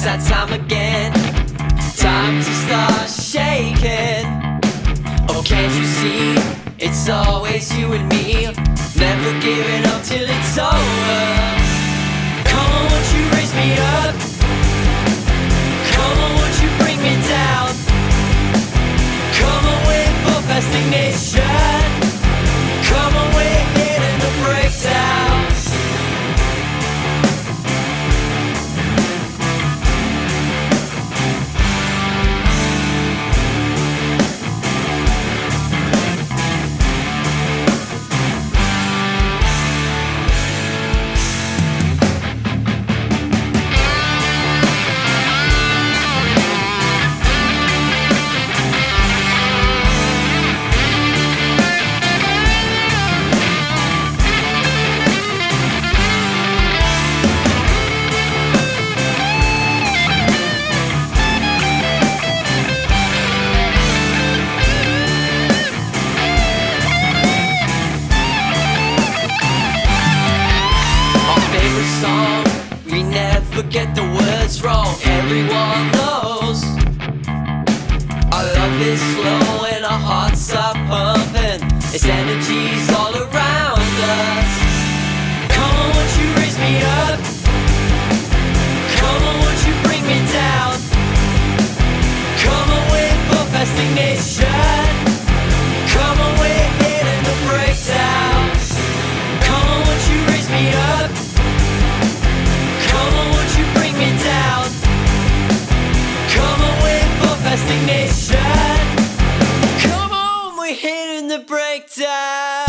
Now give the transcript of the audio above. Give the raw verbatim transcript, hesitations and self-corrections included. It's that time again. Time to start shaking. Oh, can't you see? It's always you and me. Never giving up till it's over. Come on, won't you raise me up? Come on, won't you bring me down? Come on, we're both past ignition. Come on, we're hitting the breakdown. Forget the words wrong, everyone knows. Our love is slow and our hearts are pumping. It's energies all around us. Come on, won't you raise me up? Come on, won't you bring me down? Come on, we're both past ignition. Come on, we're hitting the breakdown. Come on, won't you raise me up? Nation. Come on, we're hitting the breakdown.